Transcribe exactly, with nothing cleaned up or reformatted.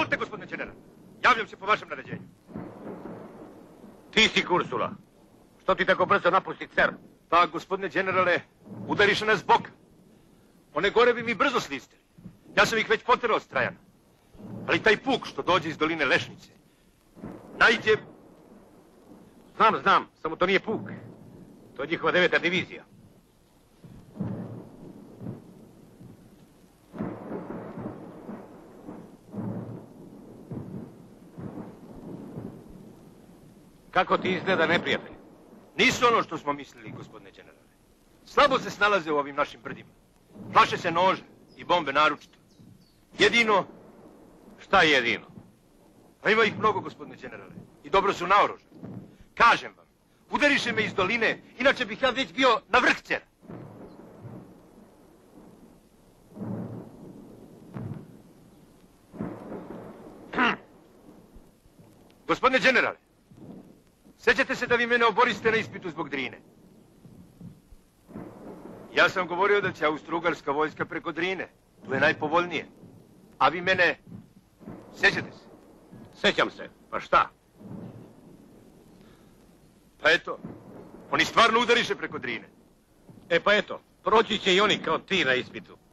Солнце, господин генерал. Явлюсь по вашим наряжениям. Ты си Курсула. Что ты так быстро напустить, сэр? Так, господин генерале, ударишь нас в бок. One gorevi mi brzo slistili. Ja sam ih već poterao od Strajana. Ali taj puk što dođe iz doline Lešnice, najde... Znam, znam, samo to nije puk. To je njihova deveta divizija. Kako ti izgleda neprijatelj? Nisu ono što smo mislili, gospodine generale. Slabo se snalaze u ovim našim brdima. Plaše se nože i bombe naročito. Jedino, šta je jedino? A ima ih mnogo, gospodine generale, i dobro su naoružani. Kažem vam, udariše me iz doline, inače bih ja već bio na vrh cera. Gospodine generale, sjećate se da vi mene oboriste na ispitu zbog Drine. Ja sam govorio da će Austro-Ugarska vojska preko Drine. Tu je najpovoljnije. A vi mene... Sjećate se? Sjećam se. Pa šta? Pa eto, oni stvarno udariše preko Drine. E pa eto, proći će i oni kao ti na ispitu.